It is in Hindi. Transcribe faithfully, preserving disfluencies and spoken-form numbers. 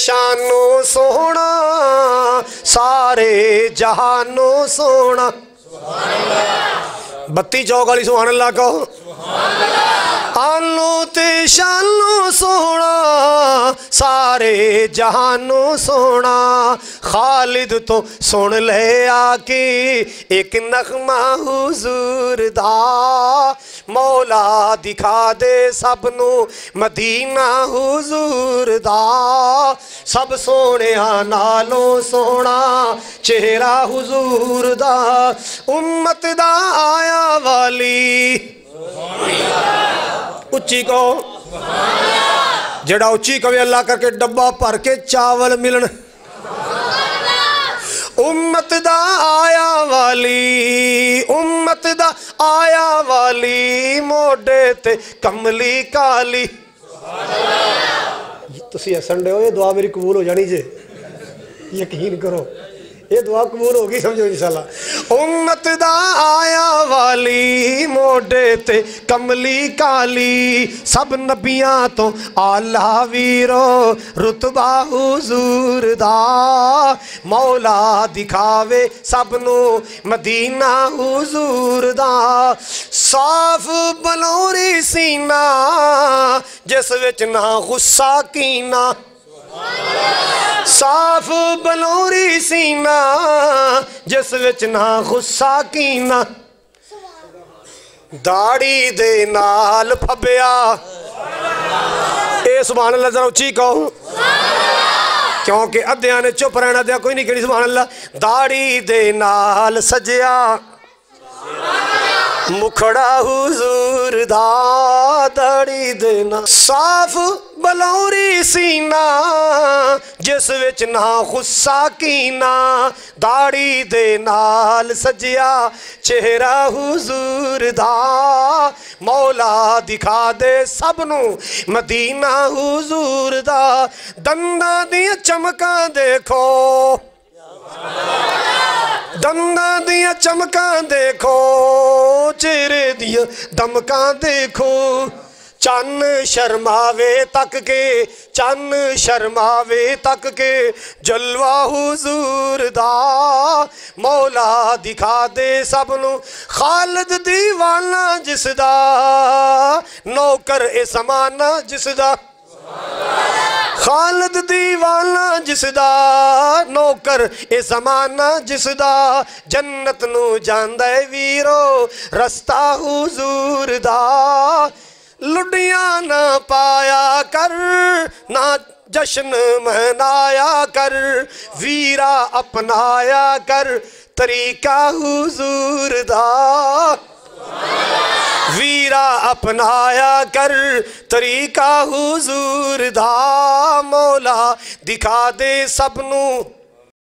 शानो सोना सारे जहानो सोना। बत्ती चौक वाली सुहान अल्लाह कहो। आनो ते शानो सोना सारे जहानो सोना। खालिद तो सुन ले आके एक नगमा हुजूर दा। मौला दिखा दे सबनू मदीना हुजूर दा। सब सोने नालों सोना चेहरा हुजूर दा। उम्मत दा आया वाली उच्ची कहो। जड़ा उच्ची कवे अल्लाह करके डब्बा भर के चावल मिलन। उम्मत दा आया वाली उम्मत दा आया वाली मोडे ते कमली काली। तुसी हसन दे हो, ये दुआ मेरी कबूल हो जानी जे, यकीन करो ये दुआ कबूल होगी समझो इंशाल्लाह। उम्मत दा आया वाली मोडे ते कमली काली। सब नबियां तो आला वीरो रुतबा हुजूर दा। मौला दिखावे सबनू मदीना हुजूर दा। साफ बलौरी सीना जिस विच ना गुस्सा कीना। साफ बलौरी सीना जिस विच ना गुस्सा कीना। दाढ़ी दे नाल फब्या। ए सुभान अल्लाह जरा उच्ची कहो क्योंकि अद्धिया ने चुप रहना। अद्धिया कोई नहीं कहनी सुभान अल्लाह। दाढ़ी दे नाल सजया मुखड़ा हुजूर दा। दाढ़ी दे नाल साफ बलौरी सीना जिस विच ना गुस्सा कीना। दाढ़ी दे नाल सजया चेहरा हुजूर दा। मौला दिखा दे सबनू मदीना हुजूर दा। दंदां दियां चमकां देखो। दंदां दियां चमकां देखो। चेहरे दियां दमकां देखो। चन्न शर्मावे तक के चन्न शर्मावे तक के जलवा हुजूर दा। मौला दिखा दे सबनू खालिद दीवाना जिसदा। नौकर ए समाना जिसदा। खालिद दीवाना जिसदा। नौकर ए समाना जिसदा। जन्नत नू जांदा ए वीरो रस्ता हुजूर दा। लुडियां ना पाया कर ना जश्न मनाया कर। वीरा अपनाया कर तरीका हुजूर दा। वीरा अपनाया कर तरीका हुजूर दा। मौला दिखा दे सबनू